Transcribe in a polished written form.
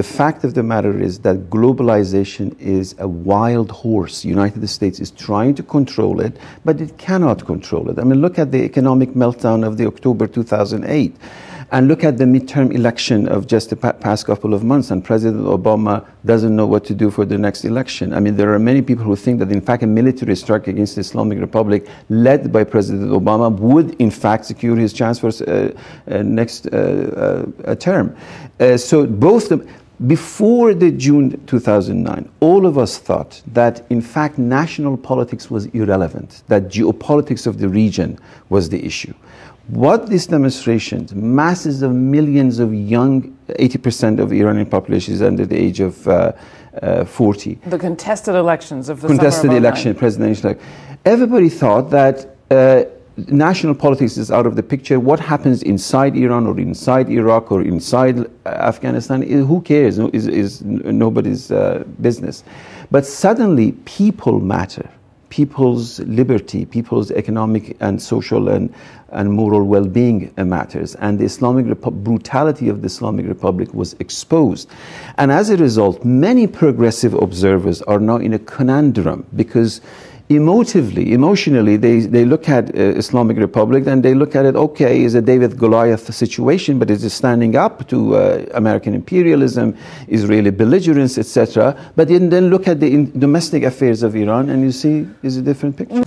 The fact of the matter is that globalization is a wild horse. The United States is trying to control it, but it cannot control it. I mean, look at the economic meltdown of the October 2008, and look at the midterm election of just the past couple of months, and President Obama doesn't know what to do for the next election. I mean, there are many people who think that, in fact, a military strike against the Islamic Republic led by President Obama would, in fact, secure his chance for next term. So both before the June 2009, all of us thought that, in fact, national politics was irrelevant, that geopolitics of the region was the issue. What these demonstrations, masses of millions of young, 80% of Iranian population is under the age of 40. The contested elections of the contested election, presidential election. Everybody thought that national politics is out of the picture. What happens inside Iran or inside Iraq or inside Afghanistan, who cares? Is nobody's business. But suddenly, people matter. People's liberty, people's economic and social and moral well-being matters. And the brutality of the Islamic Republic was exposed. And as a result, many progressive observers are now in a conundrum, because emotionally, they look at Islamic Republic and they look at it, okay, it's a David Goliath situation, but it's standing up to American imperialism, Israeli belligerence, etc. But then look at the domestic affairs of Iran and you see it's a different picture.